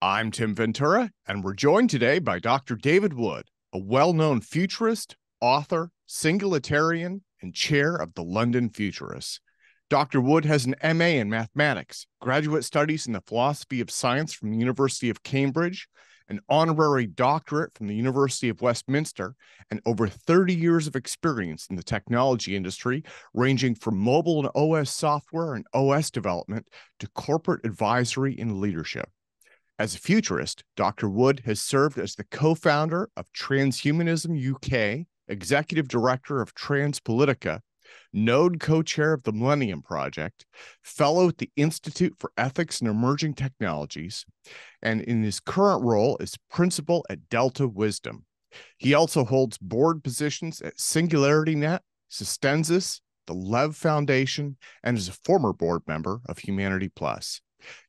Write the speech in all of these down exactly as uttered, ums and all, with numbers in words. I'm Tim Ventura, and we're joined today by Doctor David Wood, a well-known futurist, author, singularitarian, and chair of the London Futurists. Doctor Wood has an M A in mathematics, graduate studies in the philosophy of science from the University of Cambridge, an honorary doctorate from the University of Westminster, and over thirty years of experience in the technology industry, ranging from mobile and O S software and O S development to corporate advisory and leadership. As a futurist, Doctor Wood has served as the co-founder of Transhumanism U K, executive director of Transpolitica, Node co-chair of the Millennium Project, fellow at the Institute for Ethics and Emerging Technologies, and in his current role is principal at Delta Wisdom. He also holds board positions at SingularityNet, Sustensis, the L E V Foundation, and is a former board member of Humanity Plus.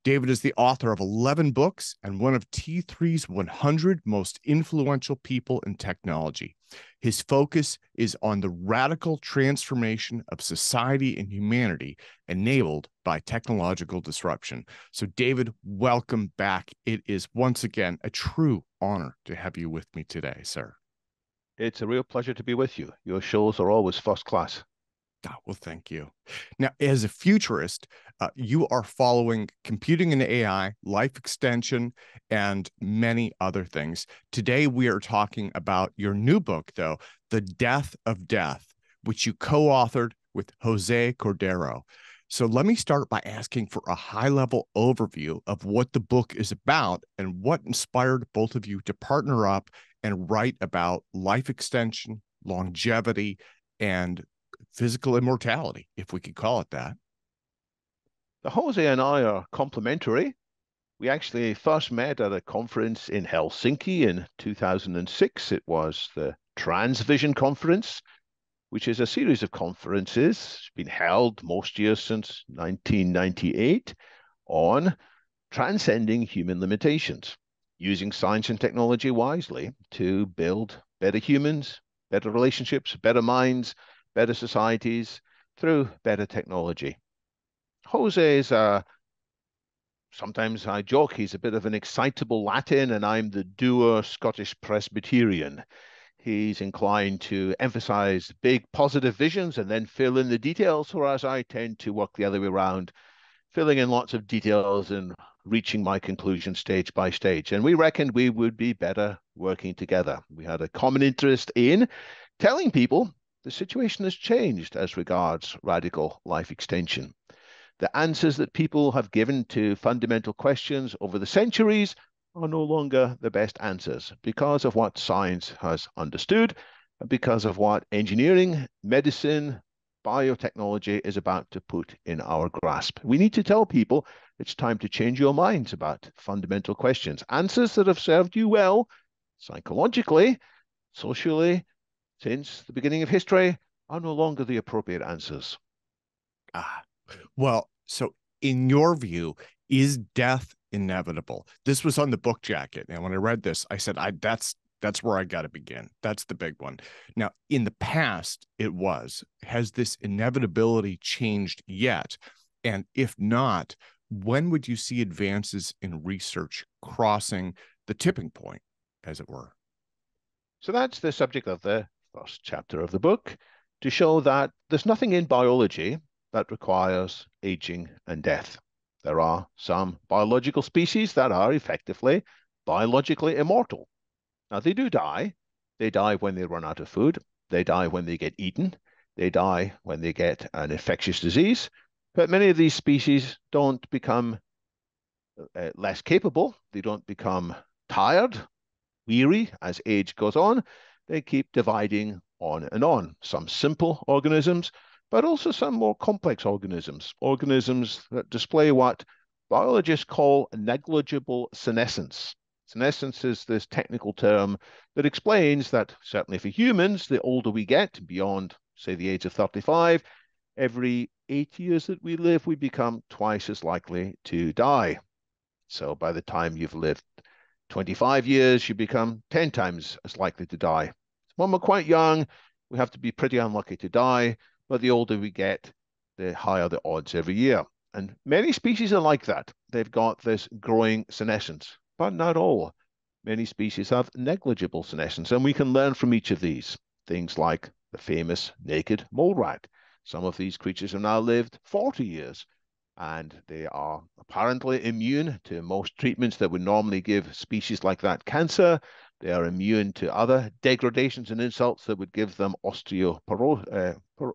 David is the author of eleven books and one of T three's one hundred most influential people in technology. His focus is on the radical transformation of society and humanity enabled by technological disruption. So, David, welcome back. It is once again a true honor to have you with me today, sir. It's a real pleasure to be with you. Your shows are always first class. Oh, well, thank you. Now, as a futurist, uh, you are following computing and A I, life extension, and many other things. Today, we are talking about your new book, though, The Death of Death, which you co-authored with Jose Cordero. So let me start by asking for a high-level overview of what the book is about and what inspired both of you to partner up and write about life extension, longevity, and physical immortality, if we could call it that. The Jose and I are complementary. We actually first met at a conference in Helsinki in two thousand six. It was the TransVision Conference, which is a series of conferences. It's been held most years since nineteen ninety-eight on transcending human limitations, using science and technology wisely to build better humans, better relationships, better minds, better societies through better technology. Jose is a, sometimes I joke, he's a bit of an excitable Latin and I'm the dour Scottish Presbyterian. He's inclined to emphasize big positive visions and then fill in the details, whereas I tend to work the other way around, filling in lots of details and reaching my conclusion stage by stage. And we reckoned we would be better working together. We had a common interest in telling people the situation has changed as regards radical life extension. The answers that people have given to fundamental questions over the centuries are no longer the best answers because of what science has understood, and because of what engineering, medicine, biotechnology is about to put in our grasp. We need to tell people it's time to change your minds about fundamental questions, answers that have served you well psychologically, socially, since the beginning of history, are no longer the appropriate answers. Ah, well, so in your view, is death inevitable? This was on the book jacket. And when I read this, I said, I, that's, that's where I got to begin. That's the big one. Now, in the past, it was. Has this inevitability changed yet? And if not, when would you see advances in research crossing the tipping point, as it were? So that's the subject of the first chapter of the book, to show that there's nothing in biology that requires aging and death. There are some biological species that are effectively biologically immortal. Now, they do die. They die when they run out of food. They die when they get eaten. They die when they get an infectious disease. But many of these species don't become uh, less capable. They don't become tired, weary as age goes on. They keep dividing on and on, some simple organisms, but also some more complex organisms, organisms that display what biologists call negligible senescence. Senescence is this technical term that explains that, certainly for humans, the older we get, beyond, say, the age of thirty-five, every eight years that we live, we become twice as likely to die. So by the time you've lived twenty-five years, you become ten times as likely to die. When we're quite young, we have to be pretty unlucky to die, but the older we get, the higher the odds every year. And many species are like that. They've got this growing senescence. but not all. Many species have negligible senescence, and we can learn from each of these. Things like the famous naked mole rat. Some of these creatures have now lived forty years, and they are apparently immune to most treatments that would normally give species like that cancer. They are immune to other degradations and insults that would give them osteoporosis. Uh,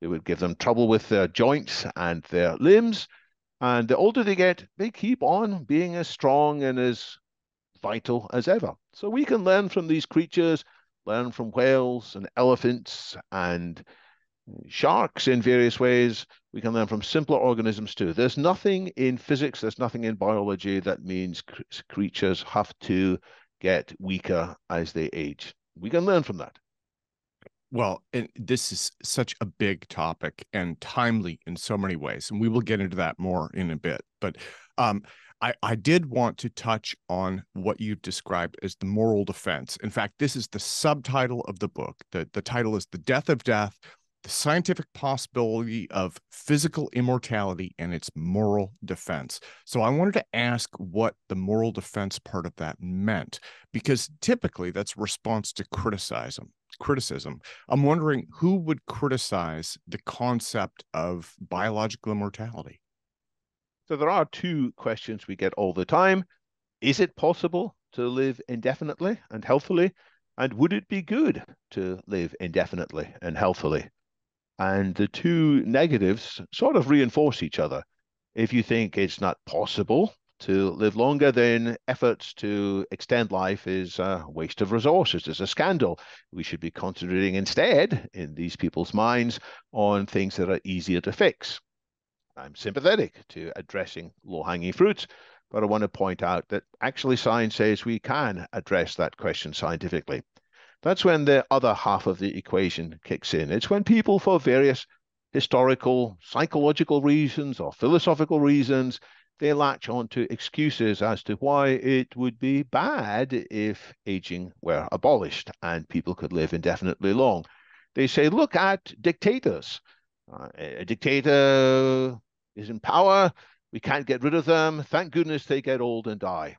they would give them trouble with their joints and their limbs. And the older they get, they keep on being as strong and as vital as ever. So we can learn from these creatures, learn from whales and elephants and sharks in various ways. We can learn from simpler organisms too. There's nothing in physics, there's nothing in biology that means cr- creatures have to get weaker as they age. We can learn from that. Well, and this is such a big topic and timely in so many ways, and we will get into that more in a bit. But um, I, I did want to touch on what you described as the moral defense. In fact, this is the subtitle of the book. The, the title is The Death of Death, The Scientific Possibility of Physical Immortality and Its Moral Defense. So I wanted to ask what the moral defense part of that meant, because typically that's a response to criticism. criticism. I'm wondering who would criticize the concept of biological immortality? So there are two questions we get all the time. Is it possible to live indefinitely and healthily? And would it be good to live indefinitely and healthily? And the two negatives sort of reinforce each other. If you think it's not possible to live longer, then efforts to extend life is a waste of resources. It's a scandal. We should be concentrating instead, in these people's minds, on things that are easier to fix. I'm sympathetic to addressing low-hanging fruits, but I want to point out that actually science says we can address that question scientifically. That's when the other half of the equation kicks in. It's when people, for various historical, psychological reasons or philosophical reasons, they latch on to excuses as to why it would be bad if aging were abolished and people could live indefinitely long. They say, look at dictators. Uh, a dictator is in power. We can't get rid of them. Thank goodness they get old and die.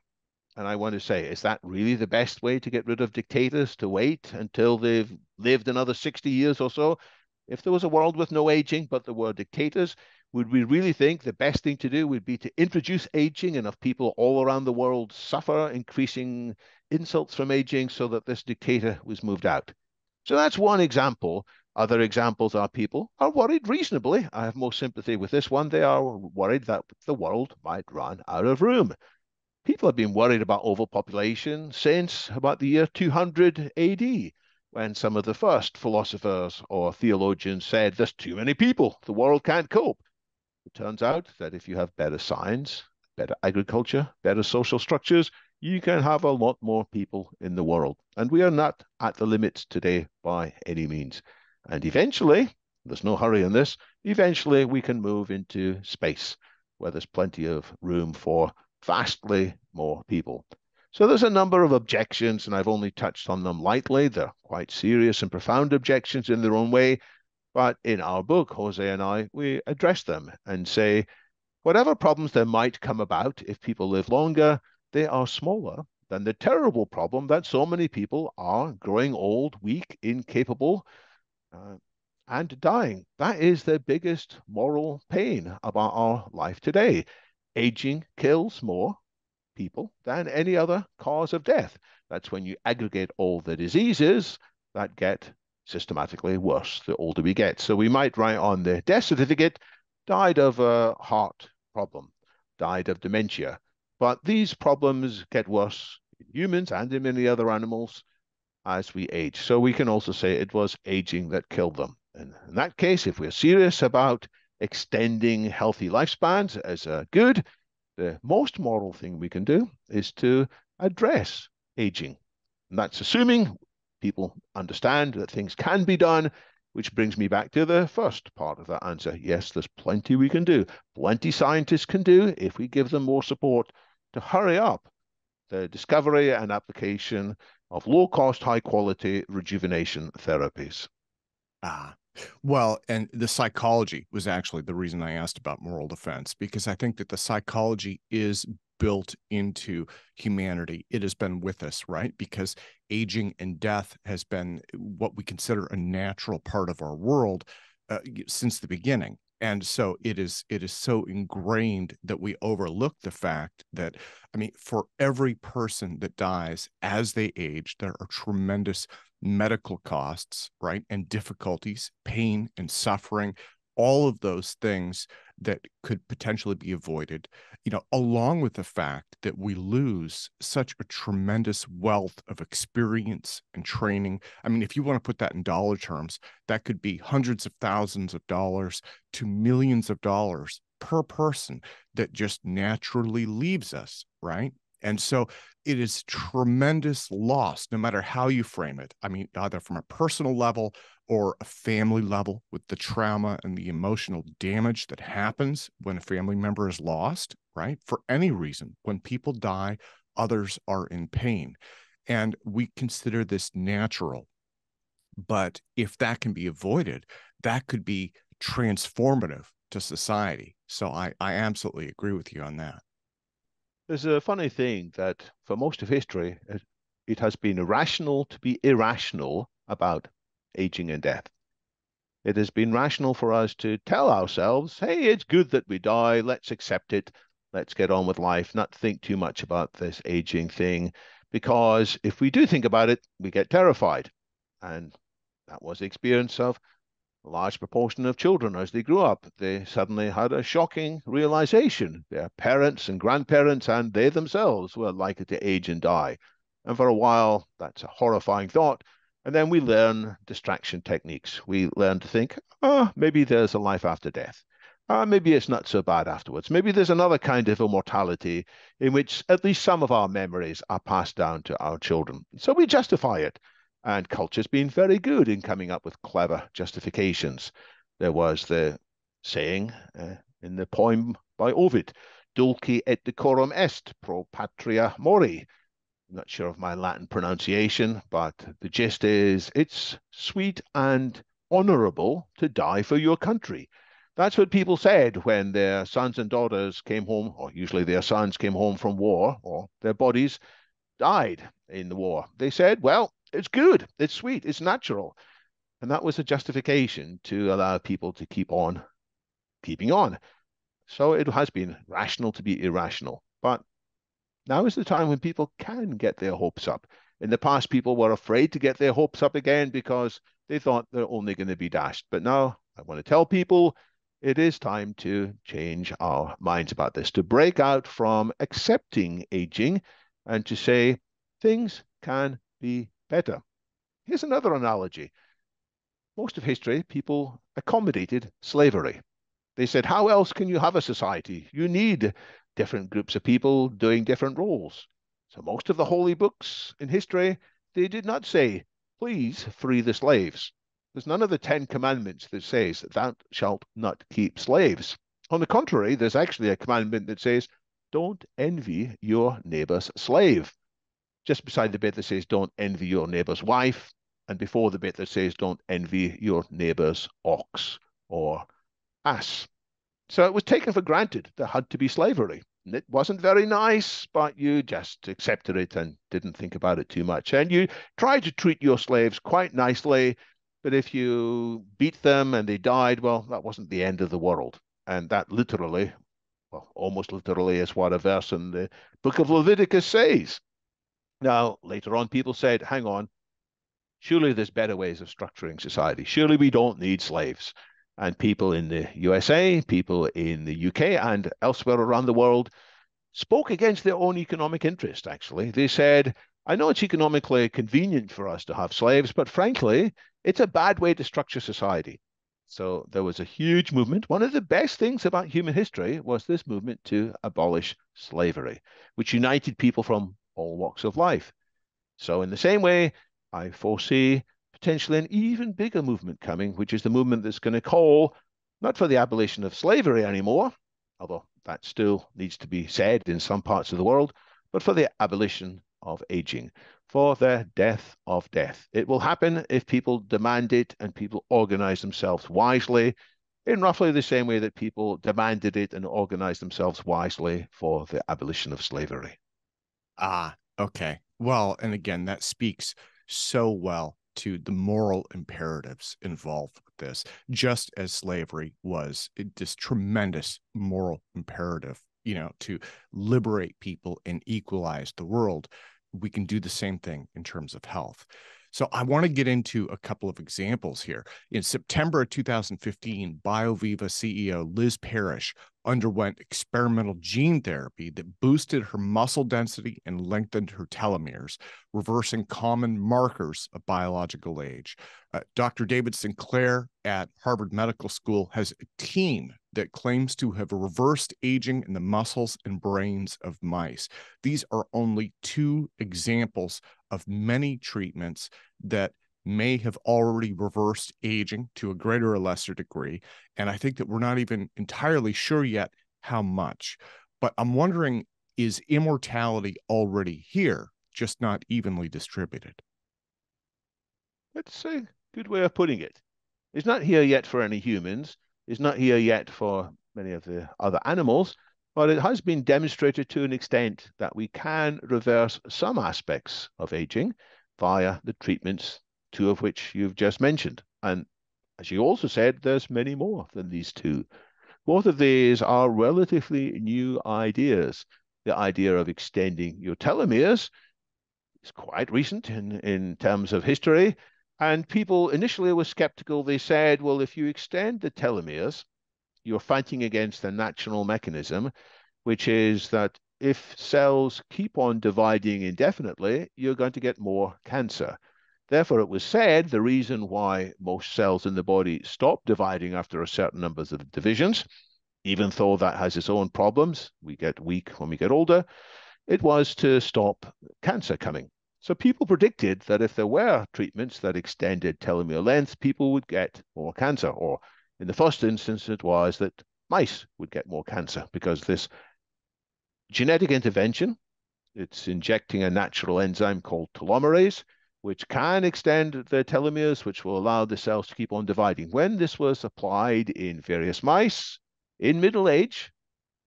And I want to say, is that really the best way to get rid of dictators, to wait until they've lived another sixty years or so? If there was a world with no aging, but there were dictators, would we really think the best thing to do would be to introduce aging, and if people all around the world suffer increasing insults from aging so that this dictator was moved out? So that's one example. Other examples are people are worried reasonably. I have more sympathy with this one. They are worried that the world might run out of room. People have been worried about overpopulation since about the year two hundred A D, when some of the first philosophers or theologians said, there's too many people, the world can't cope. It turns out that if you have better science, better agriculture, better social structures, you can have a lot more people in the world. And we are not at the limits today by any means. And eventually, there's no hurry on this, eventually we can move into space where there's plenty of room for vastly more people. So there's a number of objections, and I've only touched on them lightly. They're quite serious and profound objections in their own way. But in our book, Jose and I, we address them and say, whatever problems there might come about if people live longer, they are smaller than the terrible problem that so many people are growing old, weak, incapable, uh, and dying. That is the biggest moral pain about our life today. Aging kills more people than any other cause of death. That's when you aggregate all the diseases that get systematically worse the older we get. So we might write on the death certificate, died of a heart problem, died of dementia. But these problems get worse in humans and in many other animals as we age. So we can also say it was aging that killed them. And in that case, if we're serious about extending healthy lifespans as a good, the most moral thing we can do is to address aging. And that's assuming people understand that things can be done, which brings me back to the first part of that answer. Yes, there's plenty we can do. Plenty scientists can do if we give them more support to hurry up the discovery and application of low-cost, high-quality rejuvenation therapies. Ah. Well, and the psychology was actually the reason I asked about moral defense, because I think that the psychology is built into humanity. It has been with us, right? Because aging and death has been what we consider a natural part of our world uh, since the beginning. And so it is, it is so ingrained that we overlook the fact that, I mean, for every person that dies as they age, there are tremendous medical costs, right? And difficulties, pain and suffering, all of those things that could potentially be avoided, you know, along with the fact that we lose such a tremendous wealth of experience and training. I mean, if you want to put that in dollar terms, that could be hundreds of thousands of dollars to millions of dollars per person that just naturally leaves us, right? And so it is tremendous loss, no matter how you frame it. I mean, either from a personal level or a family level with the trauma and the emotional damage that happens when a family member is lost, right? For any reason, when people die, others are in pain. And we consider this natural. But if that can be avoided, that could be transformative to society. So I, I absolutely agree with you on that. There's a funny thing that for most of history, it, it has been irrational to be irrational about aging and death. It has been rational for us to tell ourselves, hey, it's good that we die. Let's accept it. Let's get on with life, not think too much about this aging thing, because if we do think about it, we get terrified. And that was the experience of a large proportion of children as they grew up. They suddenly had a shocking realization. Their parents and grandparents and they themselves were likely to age and die. And for a while, that's a horrifying thought. And then we learn distraction techniques. We learn to think, oh, maybe there's a life after death. Oh, maybe it's not so bad afterwards. Maybe there's another kind of immortality in which at least some of our memories are passed down to our children. So we justify it. And culture's been very good in coming up with clever justifications. There was the saying uh, in the poem by Ovid, dulce et decorum est pro patria mori. I'm not sure of my Latin pronunciation, but the gist is it's sweet and honorable to die for your country. That's what people said when their sons and daughters came home, or usually their sons came home from war, or their bodies died in the war. They said, well, it's good, it's sweet, it's natural. And that was a justification to allow people to keep on keeping on. So it has been rational to be irrational. But now is the time when people can get their hopes up. In the past, people were afraid to get their hopes up again because they thought they're only going to be dashed. But now I want to tell people it is time to change our minds about this, to break out from accepting aging and to say things can be better. Here's another analogy. Most of history, people accommodated slavery. They said, how else can you have a society? You need different groups of people doing different roles. So most of the holy books in history, they did not say, please free the slaves. There's none of the Ten Commandments that says, thou shalt not keep slaves. On the contrary, there's actually a commandment that says, don't envy your neighbor's slave. Just beside the bit that says, don't envy your neighbor's wife, and before the bit that says, don't envy your neighbor's ox or ass. So it was taken for granted there had to be slavery. And it wasn't very nice, but you just accepted it and didn't think about it too much. And you tried to treat your slaves quite nicely, but if you beat them and they died, well, that wasn't the end of the world. And that literally, well, almost literally is what a verse in the book of Leviticus says. Now, later on, people said, hang on, surely there's better ways of structuring society. Surely we don't need slaves. And people in the U S A, people in the U K and elsewhere around the world spoke against their own economic interest, actually. They said, I know it's economically convenient for us to have slaves, but frankly, it's a bad way to structure society. So there was a huge movement. One of the best things about human history was this movement to abolish slavery, which united people from all walks of life. So in the same way, I foresee potentially an even bigger movement coming, which is the movement that's going to call not for the abolition of slavery anymore, although that still needs to be said in some parts of the world, but for the abolition of aging, for the death of death. It will happen if people demand it and people organize themselves wisely in roughly the same way that people demanded it and organized themselves wisely for the abolition of slavery. Ah, okay. Well, and again, that speaks so well to the moral imperatives involved with this, just as slavery was this tremendous moral imperative, you know, to liberate people and equalize the world. We can do the same thing in terms of health. So I want to get into a couple of examples here. In September of two thousand fifteen, BioViva C E O Liz Parrish underwent experimental gene therapy that boosted her muscle density and lengthened her telomeres, reversing common markers of biological age. Uh, Doctor David Sinclair at Harvard Medical School has a team that claims to have reversed aging in the muscles and brains of mice. These are only two examples of many treatments that may have already reversed aging to a greater or lesser degree. And I think that we're not even entirely sure yet how much. But I'm wondering, is immortality already here, just not evenly distributed? That's a good way of putting it. It's not here yet for any humans. It's not here yet for many of the other animals. But it has been demonstrated to an extent that we can reverse some aspects of aging via the treatments, two of which you've just mentioned. And as you also said, there's many more than these two. Both of these are relatively new ideas. The idea of extending your telomeres is quite recent in, in terms of history. And people initially were skeptical. They said, well, if you extend the telomeres, you're fighting against a natural mechanism, which is that if cells keep on dividing indefinitely, you're going to get more cancer. Therefore, it was said the reason why most cells in the body stop dividing after a certain number of divisions, even though that has its own problems, we get weak when we get older, it was to stop cancer coming. So people predicted that if there were treatments that extended telomere length, people would get more cancer. Or in the first instance, it was that mice would get more cancer because this genetic intervention, it's injecting a natural enzyme called telomerase, which can extend the telomeres, which will allow the cells to keep on dividing. When this was applied in various mice in middle age,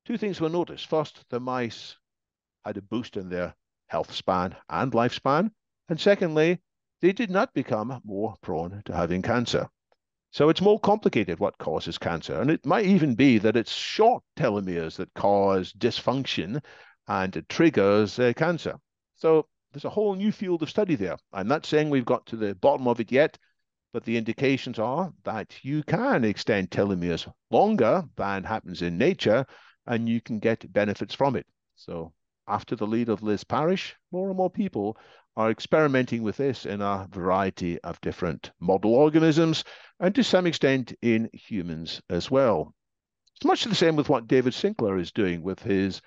two things were noticed. First, the mice had a boost in their health span and lifespan. And secondly, they did not become more prone to having cancer. So it's more complicated what causes cancer. And it might even be that it's short telomeres that cause dysfunction and it triggers uh, cancer. So there's a whole new field of study there. I'm not saying we've got to the bottom of it yet, but the indications are that you can extend telomeres longer than happens in nature, and you can get benefits from it. So after the lead of Liz Parrish, more and more people are experimenting with this in a variety of different model organisms, and to some extent in humans as well. It's much the same with what David Sinclair is doing with his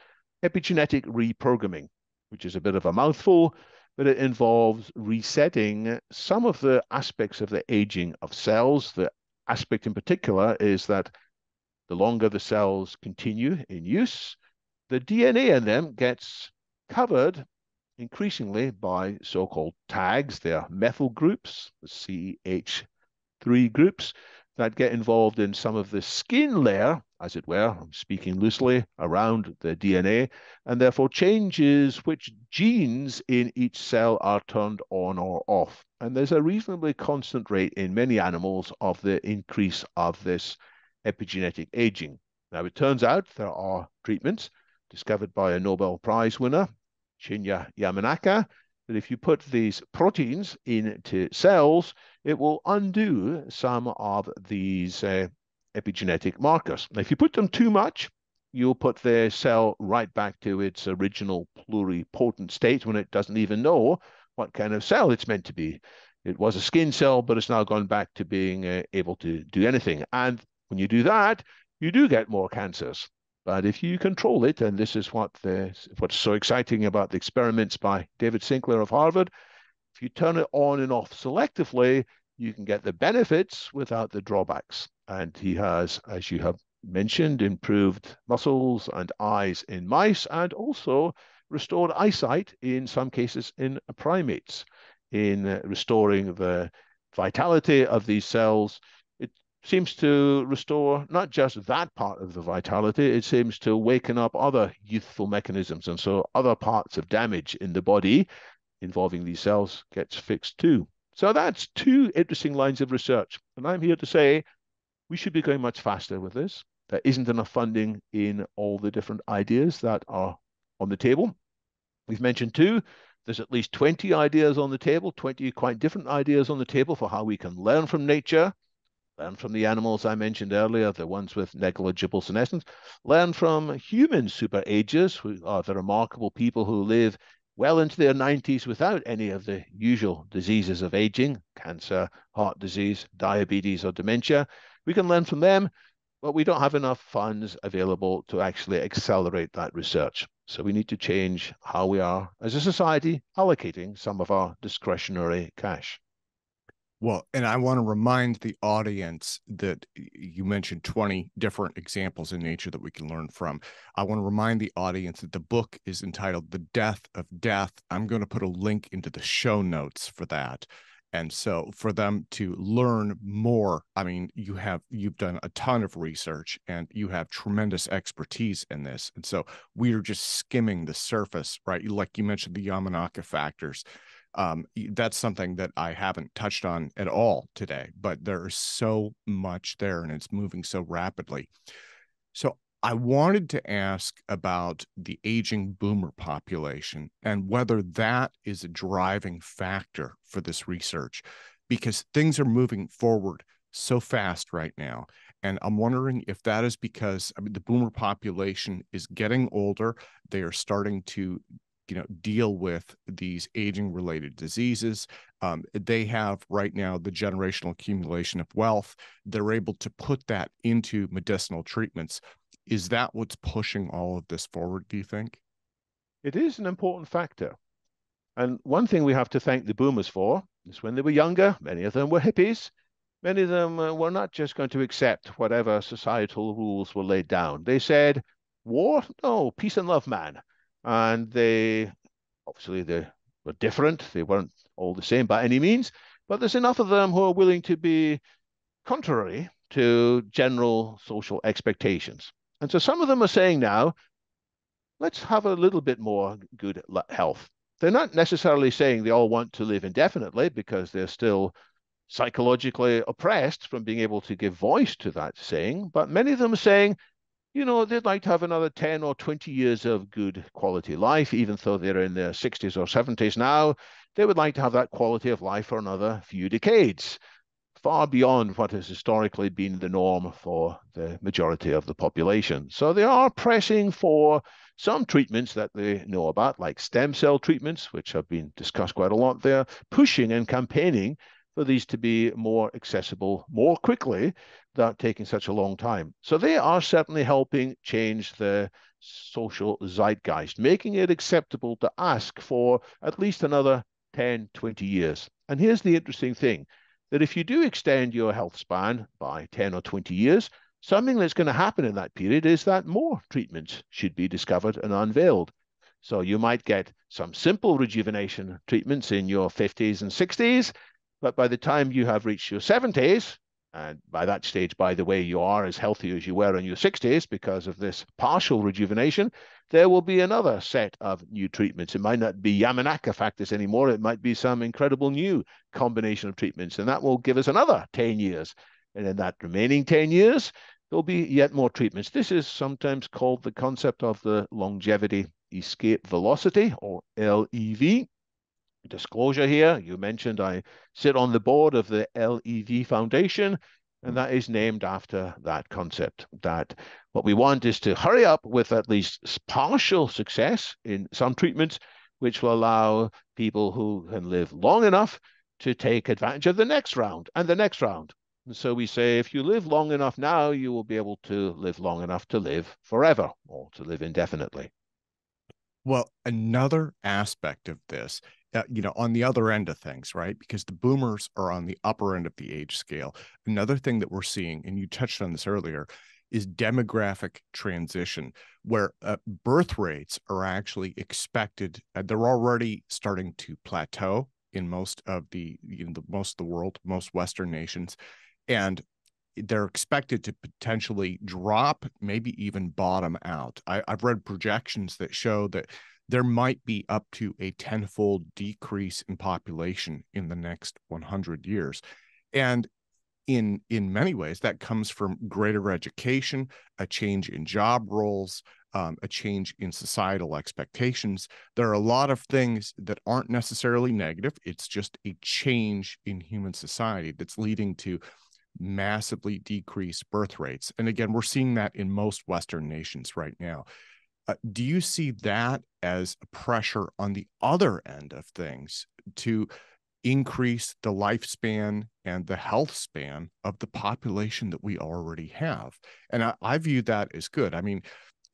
epigenetic reprogramming, which is a bit of a mouthful, but it involves resetting some of the aspects of the aging of cells. The aspect in particular is that the longer the cells continue in use, the D N A in them gets covered increasingly by so-called tags. They are methyl groups, the C H three groups, that get involved in some of the skin layer, as it were, I'm speaking loosely, around the D N A, and therefore changes which genes in each cell are turned on or off. And there's a reasonably constant rate in many animals of the increase of this epigenetic aging. Now, it turns out there are treatments discovered by a Nobel Prize winner, Shinya Yamanaka, that if you put these proteins into cells, it will undo some of these uh, epigenetic markers. Now, if you put them too much, you'll put the cell right back to its original pluripotent state when it doesn't even know what kind of cell it's meant to be. It was a skin cell, but it's now gone back to being uh, able to do anything. And when you do that, you do get more cancers. But if you control it, and this is what the, what's so exciting about the experiments by David Sinclair of Harvard, if you turn it on and off selectively, you can get the benefits without the drawbacks. And he has, as you have mentioned, improved muscles and eyes in mice, and also restored eyesight in some cases in primates, in restoring the vitality of these cells. It seems to restore not just that part of the vitality, it seems to waken up other youthful mechanisms. And so other parts of damage in the body involving these cells gets fixed too. So that's two interesting lines of research. And I'm here to say we should be going much faster with this. There isn't enough funding in all the different ideas that are on the table. We've mentioned two. There's at least twenty ideas on the table, twenty quite different ideas on the table for how we can learn from nature, learn from the animals I mentioned earlier, the ones with negligible senescence, learn from human super agers, who are the remarkable people who live well into their nineties without any of the usual diseases of aging, cancer, heart disease, diabetes, or dementia. We can learn from them, but we don't have enough funds available to actually accelerate that research. So we need to change how we are, as a society, allocating some of our discretionary cash. Well, and I want to remind the audience that you mentioned twenty different examples in nature that we can learn from. I want to remind the audience that the book is entitled The Death of Death. I'm going to put a link into the show notes for that. And so for them to learn more, I mean, you have, you've done a ton of research and you have tremendous expertise in this. And so we are just skimming the surface, right? Like you mentioned, the Yamanaka factors. Um, that's something that I haven't touched on at all today, but there is so much there and it's moving so rapidly. So I wanted to ask about the aging boomer population and whether that is a driving factor for this research, because things are moving forward so fast right now. And I'm wondering if that is because, I mean, the boomer population is getting older. They are starting to, you know, deal with these aging-related diseases. Um, they have right now the generational accumulation of wealth. They're able to put that into medicinal treatments. Is that what's pushing all of this forward, do you think? It is an important factor. And one thing we have to thank the boomers for is when they were younger, many of them were hippies. Many of them were not just going to accept whatever societal rules were laid down. They said, war? No, peace and love, man. And they, obviously, they were different. They weren't all the same by any means. But there's enough of them who are willing to be contrary to general social expectations. And so some of them are saying now, let's have a little bit more good health. They're not necessarily saying they all want to live indefinitely because they're still psychologically oppressed from being able to give voice to that saying. But many of them are saying, you know, they'd like to have another ten or twenty years of good quality life, even though they're in their sixties or seventies now. They would like to have that quality of life for another few decades, far beyond what has historically been the norm for the majority of the population. So they are pressing for some treatments that they know about, like stem cell treatments, which have been discussed quite a lot. They're pushing and campaigning for these to be more accessible more quickly without taking such a long time. So they are certainly helping change the social zeitgeist, making it acceptable to ask for at least another ten, twenty years. And here's the interesting thing, that if you do extend your health span by ten or twenty years, something that's going to happen in that period is that more treatments should be discovered and unveiled. So you might get some simple rejuvenation treatments in your fifties and sixties, but by the time you have reached your seventies, and by that stage, by the way, you are as healthy as you were in your sixties because of this partial rejuvenation, there will be another set of new treatments. It might not be Yamanaka factors anymore. It might be some incredible new combination of treatments. And that will give us another ten years. And in that remaining ten years, there'll be yet more treatments. This is sometimes called the concept of the longevity escape velocity, or L E V. Disclosure here, you mentioned I sit on the board of the L E V Foundation, and that is named after that concept, that what we want is to hurry up with at least partial success in some treatments, which will allow people who can live long enough to take advantage of the next round and the next round. And so we say, if you live long enough now, you will be able to live long enough to live forever or to live indefinitely. Well, another aspect of this, Uh, you know, on the other end of things, right? Because the boomers are on the upper end of the age scale. Another thing that we're seeing, and you touched on this earlier, is demographic transition, where uh, birth rates are actually expected. Uh, they're already starting to plateau in most of the, you know, the, most of the world, most Western nations. And they're expected to potentially drop, maybe even bottom out. I, I've read projections that show that there might be up to a tenfold decrease in population in the next one hundred years. And in, in many ways, that comes from greater education, a change in job roles, um, a change in societal expectations. There are a lot of things that aren't necessarily negative. It's just a change in human society that's leading to massively decreased birth rates. And again, we're seeing that in most Western nations right now. Uh, do you see that as a pressure on the other end of things to increase the lifespan and the health span of the population that we already have? And I, I view that as good. I mean,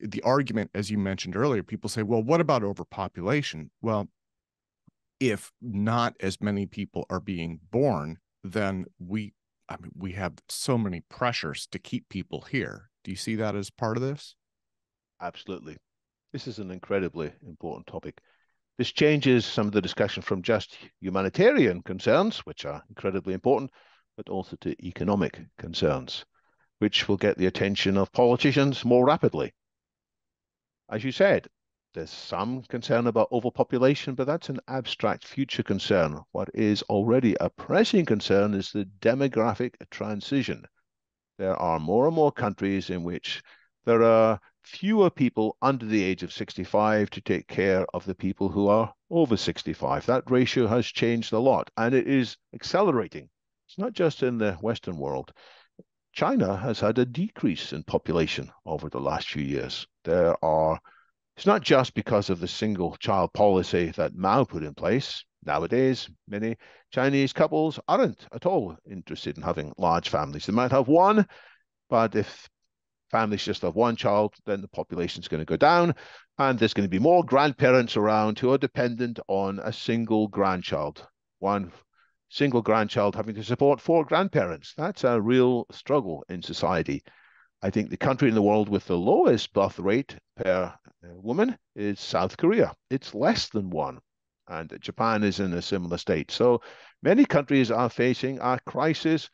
the argument, as you mentioned earlier, people say, well, what about overpopulation? Well, if not as many people are being born, then we, I mean, we have so many pressures to keep people here. Do you see that as part of this? Absolutely. This is an incredibly important topic. This changes some of the discussion from just humanitarian concerns, which are incredibly important, but also to economic concerns, which will get the attention of politicians more rapidly. As you said, there's some concern about overpopulation, but that's an abstract future concern. What is already a pressing concern is the demographic transition. There are more and more countries in which there are fewer people under the age of sixty-five to take care of the people who are over sixty-five. That ratio has changed a lot, and it is accelerating. It's not just in the Western world. China has had a decrease in population over the last few years. There are, it's not just because of the single child policy that Mao put in place. Nowadays, many Chinese couples aren't at all interested in having large families. They might have one, but if families just have one child, then the population is going to go down, and there's going to be more grandparents around who are dependent on a single grandchild. One single grandchild having to support four grandparents. That's a real struggle in society. I think the country in the world with the lowest birth rate per woman is South Korea. It's less than one, and Japan is in a similar state. So many countries are facing a crisis.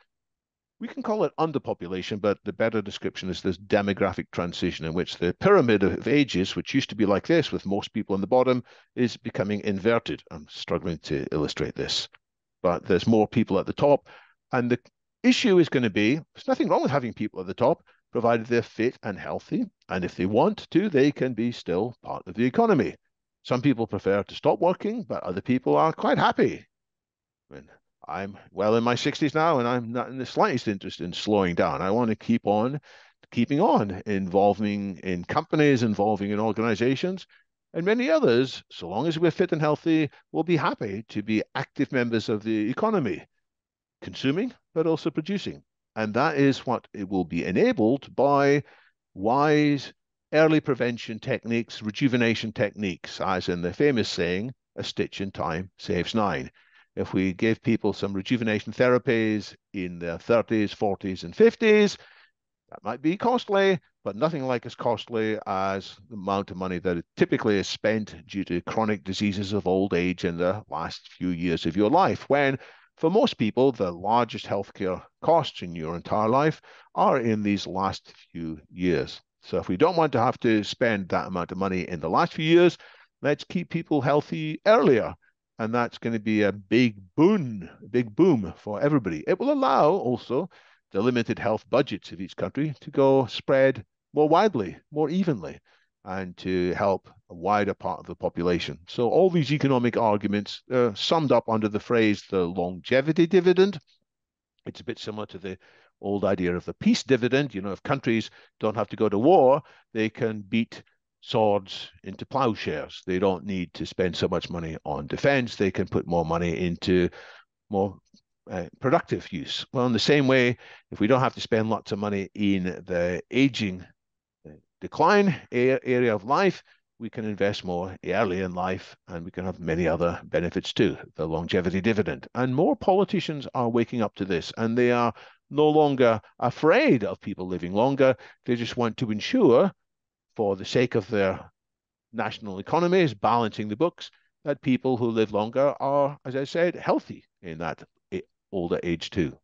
We can call it underpopulation, but the better description is this demographic transition in which the pyramid of ages, which used to be like this with most people on the bottom, is becoming inverted. I'm struggling to illustrate this, but there's more people at the top. And the issue is going to be, there's nothing wrong with having people at the top, provided they're fit and healthy. And if they want to, they can be still part of the economy. Some people prefer to stop working, but other people are quite happy. I mean, I'm well in my sixties now, and I'm not in the slightest interest in slowing down. I want to keep on keeping on, involving in companies, involving in organizations, and many others, so long as we're fit and healthy, will be happy to be active members of the economy, consuming, but also producing. And that is what it will be enabled by wise early prevention techniques, rejuvenation techniques, as in the famous saying, a stitch in time saves nine. If we give people some rejuvenation therapies in their thirties, forties, and fifties, that might be costly, but nothing like as costly as the amount of money that typically is spent due to chronic diseases of old age in the last few years of your life, when for most people, the largest healthcare costs in your entire life are in these last few years. So if we don't want to have to spend that amount of money in the last few years, let's keep people healthy earlier. And that's going to be a big boon, big boom for everybody. It will allow also the limited health budgets of each country to go spread more widely, more evenly, and to help a wider part of the population. So all these economic arguments are summed up under the phrase, the longevity dividend. It's a bit similar to the old idea of the peace dividend. You know, if countries don't have to go to war, they can beat swords into plowshares. They don't need to spend so much money on defense. They can put more money into more uh, productive use. Well, in the same way, if we don't have to spend lots of money in the aging uh, decline area of life, we can invest more early in life, and we can have many other benefits too, the longevity dividend. And more politicians are waking up to this, and they are no longer afraid of people living longer. They just want to ensure, for the sake of their national economies, balancing the books, that people who live longer are, as I said, healthy in that older age too.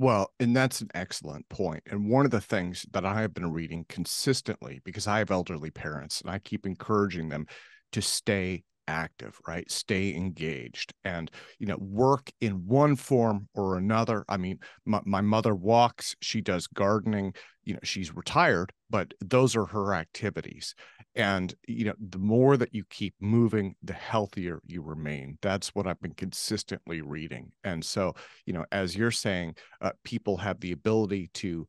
Well, and that's an excellent point. And one of the things that I have been reading consistently, because I have elderly parents and I keep encouraging them to stay active, right? Stay engaged and, you know, work in one form or another. I mean, my, my mother walks, she does gardening, you know, she's retired, but those are her activities. And, you know, the more that you keep moving, the healthier you remain. That's what I've been consistently reading. And so, you know, as you're saying, uh, people have the ability to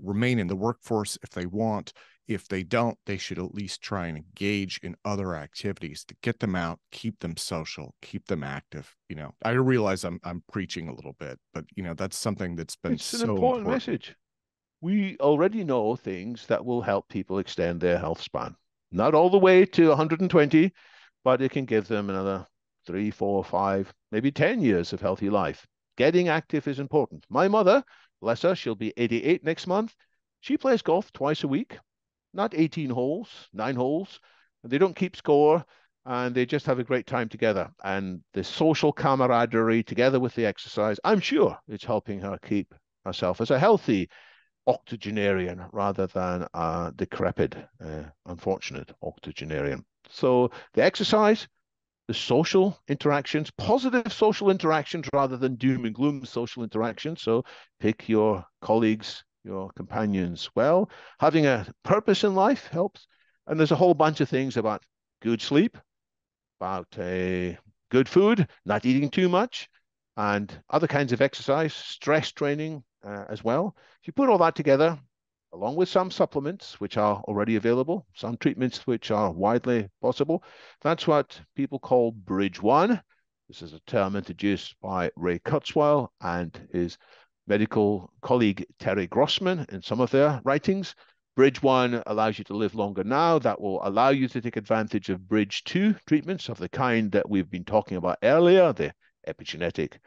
remain in the workforce if they want. If they don't, they should at least try and engage in other activities to get them out, keep them social, keep them active. You know, I realize I'm I'm preaching a little bit, but, you know, that's something that's been it's so an important, important message. We already know things that will help people extend their health span. Not all the way to one hundred twenty, but it can give them another three, four, five, maybe ten years of healthy life. Getting active is important. My mother, bless her, she'll be eighty-eight next month. She plays golf twice a week, not eighteen holes, nine holes. They don't keep score, and they just have a great time together. And the social camaraderie together with the exercise, I'm sure it's helping her keep herself as a healthy octogenarian rather than a decrepit, uh, unfortunate octogenarian. So the exercise, the social interactions, positive social interactions rather than doom and gloom social interactions. So pick your colleagues, your companions well. Having a purpose in life helps. And there's a whole bunch of things about good sleep, about uh, good food, not eating too much, and other kinds of exercise, stress training, Uh, as well. If you put all that together, along with some supplements, which are already available, some treatments which are widely possible, that's what people call Bridge One. This is a term introduced by Ray Kurzweil and his medical colleague, Terry Grossman, in some of their writings. Bridge One allows you to live longer now. That will allow you to take advantage of Bridge Two treatments of the kind that we've been talking about earlier, the epigenetic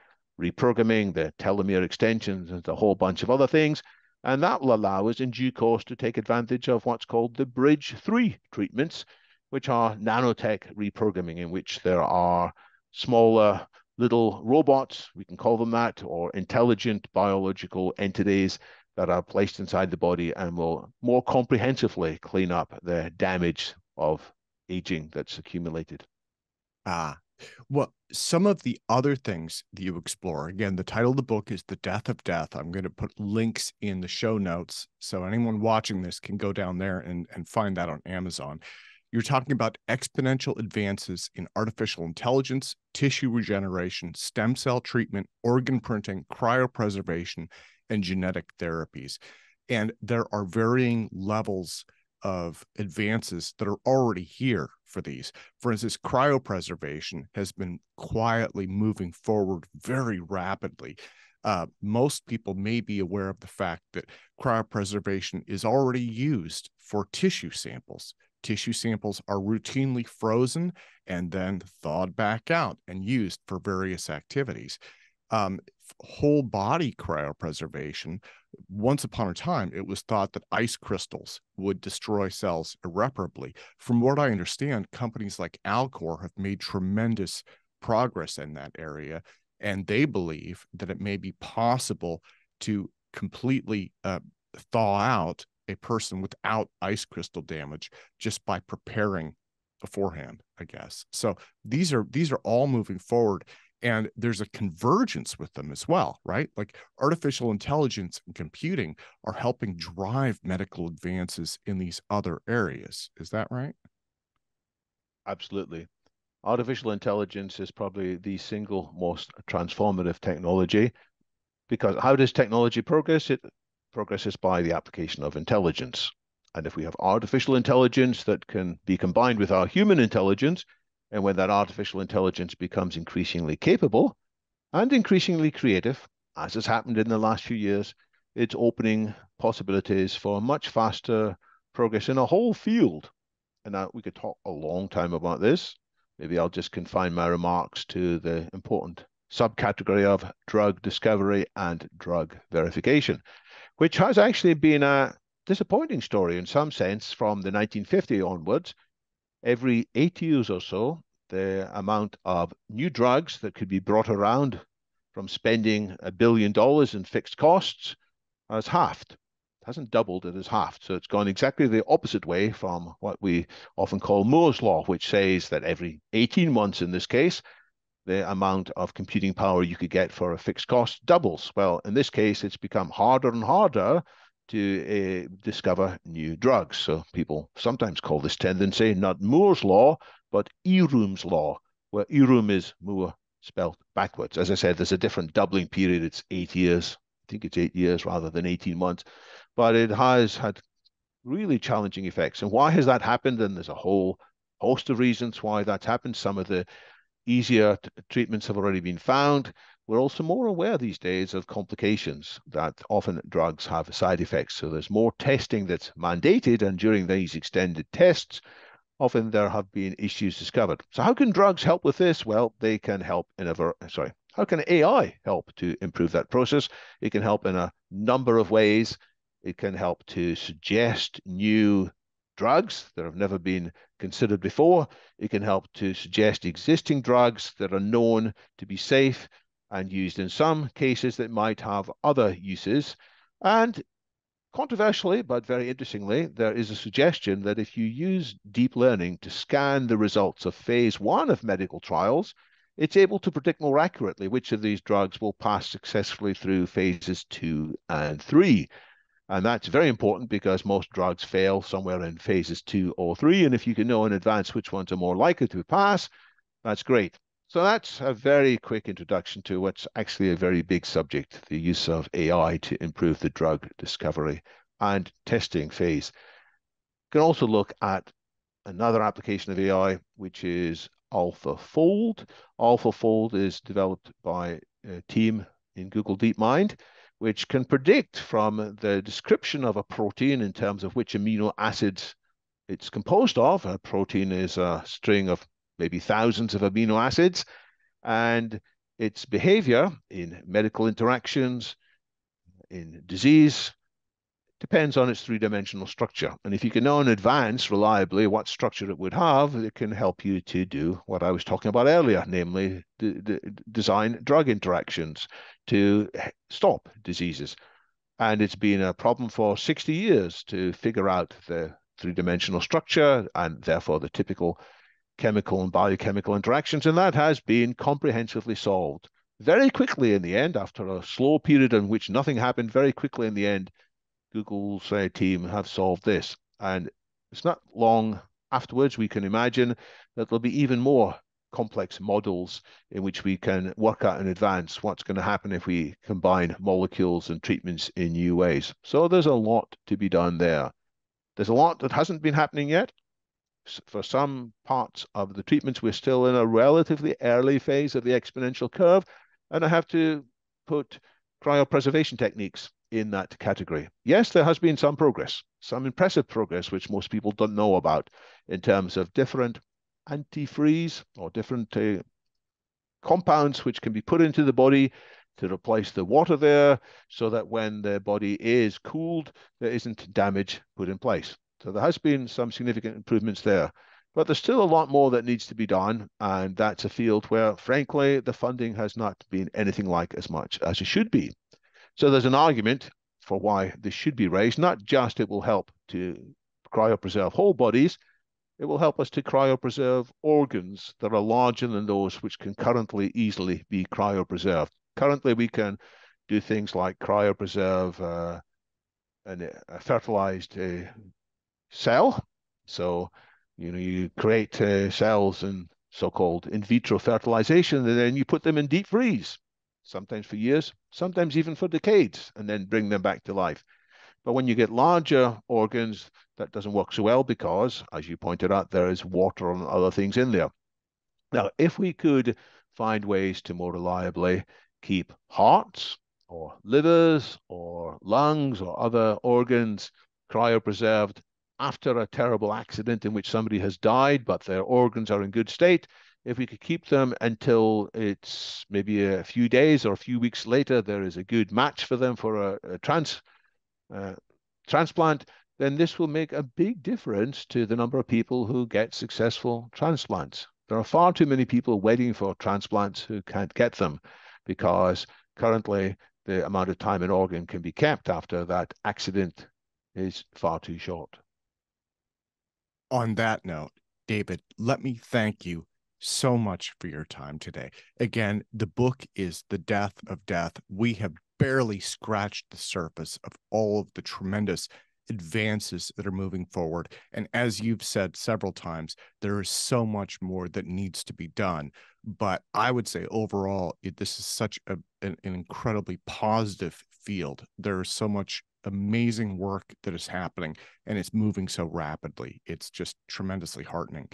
reprogramming, the telomere extensions, and a whole bunch of other things. And that will allow us in due course to take advantage of what's called the Bridge three treatments, which are nanotech reprogramming, in which there are smaller little robots, we can call them that, or intelligent biological entities that are placed inside the body and will more comprehensively clean up the damage of aging that's accumulated. Ah, well, some of the other things that you explore, again, the title of the book is The Death of Death. I'm going to put links in the show notes, so anyone watching this can go down there and, and find that on Amazon. You're talking about exponential advances in artificial intelligence, tissue regeneration, stem cell treatment, organ printing, cryopreservation, and genetic therapies. And there are varying levels of advances that are already here for these. For instance, cryopreservation has been quietly moving forward very rapidly. Uh, most people may be aware of the fact that cryopreservation is already used for tissue samples. Tissue samples are routinely frozen and then thawed back out and used for various activities. Um, whole body cryopreservation, once upon a time, it was thought that ice crystals would destroy cells irreparably. From what I understand, companies like Alcor have made tremendous progress in that area, and they believe that it may be possible to completely uh, thaw out a person without ice crystal damage just by preparing beforehand, I guess. So these are these are all moving forward. And there's a convergence with them as well, right? Like artificial intelligence and computing are helping drive medical advances in these other areas. Is that right? Absolutely. Artificial intelligence is probably the single most transformative technology, because how does technology progress? It progresses by the application of intelligence. And if we have artificial intelligence that can be combined with our human intelligence, and when that artificial intelligence becomes increasingly capable and increasingly creative, as has happened in the last few years, it's opening possibilities for much faster progress in a whole field. And now we could talk a long time about this. Maybe I'll just confine my remarks to the important subcategory of drug discovery and drug verification, which has actually been a disappointing story in some sense from the nineteen fifties onwards. Every eight years or so, the amount of new drugs that could be brought around from spending a billion dollars in fixed costs has halved. It hasn't doubled, it has halved. So it's gone exactly the opposite way from what we often call Moore's law, which says that every eighteen months in this case, the amount of computing power you could get for a fixed cost doubles. Well, in this case, it's become harder and harder to uh, discover new drugs. So people sometimes call this tendency not Moore's law, but Eroom's law, where Eroom is Moore spelled backwards. As I said, there's a different doubling period. It's eight years. I think it's eight years rather than eighteen months. But it has had really challenging effects. And why has that happened? And there's a whole host of reasons why that's happened. Some of the easier treatments have already been found. We're also more aware these days of complications that often drugs have side effects. So there's more testing that's mandated, and during these extended tests, often there have been issues discovered. So how can drugs help with this? Well, they can help in a, sorry, how can A I help to improve that process? It can help in a number of ways. It can help to suggest new drugs that have never been considered before. It can help to suggest existing drugs that are known to be safe and used in some cases that might have other uses. And controversially, but very interestingly, there is a suggestion that if you use deep learning to scan the results of phase one of medical trials, it's able to predict more accurately which of these drugs will pass successfully through phases two and three. And that's very important because most drugs fail somewhere in phases two or three. And if you can know in advance which ones are more likely to pass, that's great. So that's a very quick introduction to what's actually a very big subject, the use of A I to improve the drug discovery and testing phase. You can also look at another application of A I, which is AlphaFold. AlphaFold is developed by a team in Google DeepMind, which can predict from the description of a protein in terms of which amino acids it's composed of. A protein is a string of maybe thousands of amino acids, and its behavior in medical interactions, in disease, depends on its three-dimensional structure. And if you can know in advance reliably what structure it would have, it can help you to do what I was talking about earlier, namely d d design drug interactions to stop diseases. And it's been a problem for sixty years to figure out the three-dimensional structure and therefore the typical chemical and biochemical interactions, and that has been comprehensively solved very quickly in the end. After a slow period in which nothing happened, very quickly in the end, Google's uh, team have solved this. And it's not long afterwards, we can imagine, that there'll be even more complex models in which we can work out in advance what's going to happen if we combine molecules and treatments in new ways. So there's a lot to be done there. There's a lot that hasn't been happening yet. For some parts of the treatments, we're still in a relatively early phase of the exponential curve, and I have to put cryopreservation techniques in that category. Yes, there has been some progress, some impressive progress, which most people don't know about in terms of different antifreeze or different uh, compounds which can be put into the body to replace the water there, so that when the body is cooled, there isn't damage put in place. So there has been some significant improvements there, but there's still a lot more that needs to be done. And that's a field where, frankly, the funding has not been anything like as much as it should be. So there's an argument for why this should be raised. Not just it will help to cryopreserve whole bodies, it will help us to cryopreserve organs that are larger than those which can currently easily be cryopreserved. Currently, we can do things like cryopreserve uh, an, a fertilized uh, cell. So, you know, you create uh, cells in so-called in vitro fertilization, and then you put them in deep freeze, sometimes for years, sometimes even for decades, and then bring them back to life. But when you get larger organs, that doesn't work so well because, as you pointed out, there is water and other things in there. Now, if we could find ways to more reliably keep hearts or livers or lungs or other organs cryopreserved after a terrible accident in which somebody has died, but their organs are in good state, if we could keep them until it's maybe a few days or a few weeks later, there is a good match for them for a, a trans uh, transplant, then this will make a big difference to the number of people who get successful transplants. There are far too many people waiting for transplants who can't get them. because currently the amount of time an organ can be kept after that accident is far too short. On that note, David, let me thank you so much for your time today. Again, the book is The Death of Death. We have barely scratched the surface of all of the tremendous advances that are moving forward. And as you've said several times, there is so much more that needs to be done. But I would say overall, it, this is such a, an, an incredibly positive field. There is so much amazing work that is happening, and it's moving so rapidly. It's just tremendously heartening.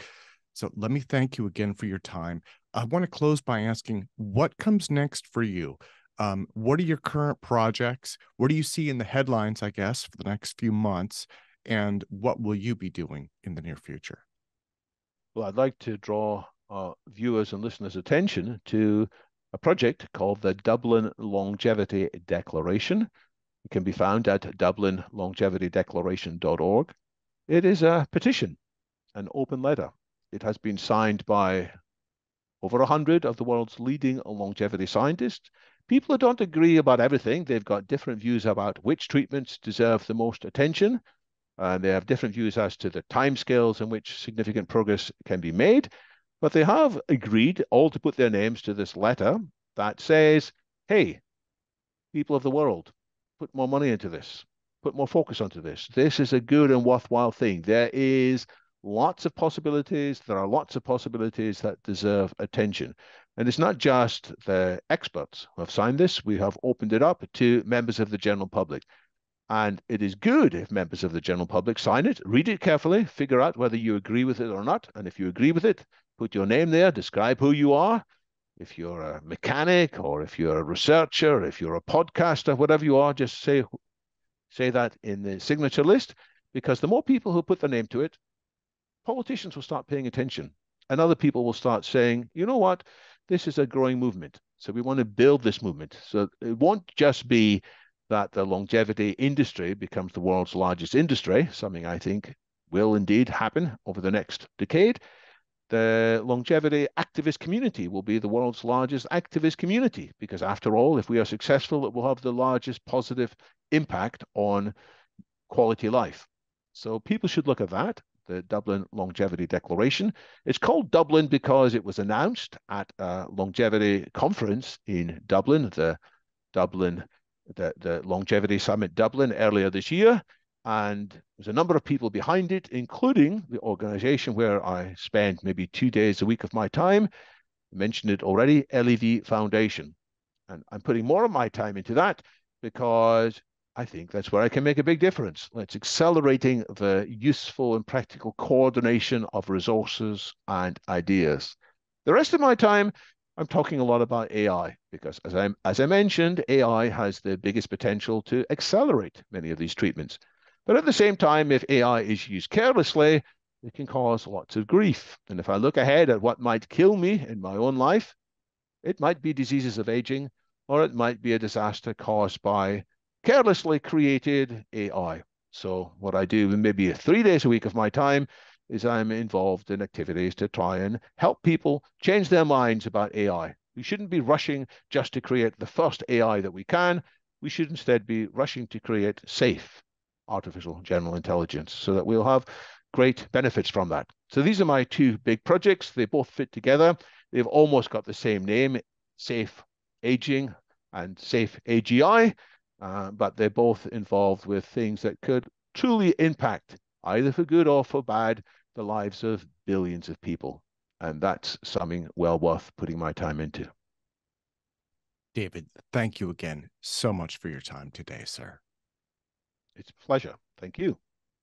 So let me thank you again for your time. I want to close by asking, what comes next for you? Um, what are your current projects? What do you see in the headlines, I guess, for the next few months? And what will you be doing in the near future? Well, I'd like to draw our viewers and listeners' attention to a project called the Dublin Longevity Declaration. It can be found at dublin longevity declaration dot org. It is a petition, an open letter. It has been signed by over one hundred of the world's leading longevity scientists. People who don't agree about everything, they've got different views about which treatments deserve the most attention, and they have different views as to the timescales in which significant progress can be made. But they have agreed all to put their names to this letter that says, hey, people of the world, put more money into this, put more focus onto this. This is a good and worthwhile thing. There is lots of possibilities. There are lots of possibilities that deserve attention. And it's not just the experts who have signed this. We have opened it up to members of the general public. And it is good if members of the general public sign it, read it carefully, figure out whether you agree with it or not. And if you agree with it, put your name there, describe who you are. If you're a mechanic or if you're a researcher, if you're a podcaster, whatever you are, just say, say that in the signature list, because the more people who put their name to it, politicians will start paying attention, and other people will start saying, you know what, this is a growing movement. So we want to build this movement. So it won't just be that the longevity industry becomes the world's largest industry, something I think will indeed happen over the next decade. The longevity activist community will be the world's largest activist community, because after all, if we are successful, it will have the largest positive impact on quality life. So people should look at that. The Dublin Longevity Declaration. It's called Dublin because it was announced at a longevity conference in Dublin, the Dublin, the, the Longevity Summit Dublin earlier this year. And there's a number of people behind it, including the organization where I spend maybe two days a week of my time. I mentioned it already, L E V Foundation. And I'm putting more of my time into that because I think that's where I can make a big difference. It's accelerating the useful and practical coordination of resources and ideas. The rest of my time, I'm talking a lot about A I, because as I, as I mentioned, A I has the biggest potential to accelerate many of these treatments. But at the same time, if A I is used carelessly, it can cause lots of grief. And if I look ahead at what might kill me in my own life, it might be diseases of aging, or it might be a disaster caused by carelessly created A I. So what I do maybe three days a week of my time is I'm involved in activities to try and help people change their minds about A I. We shouldn't be rushing just to create the first A I that we can. We should instead be rushing to create safe artificial general intelligence so that we'll have great benefits from that. So these are my two big projects. They both fit together. They've almost got the same name, Safe Aging and Safe A G I. Uh, but they're both involved with things that could truly impact, either for good or for bad, the lives of billions of people. And that's something well worth putting my time into. David, thank you again so much for your time today, sir. It's a pleasure. Thank you.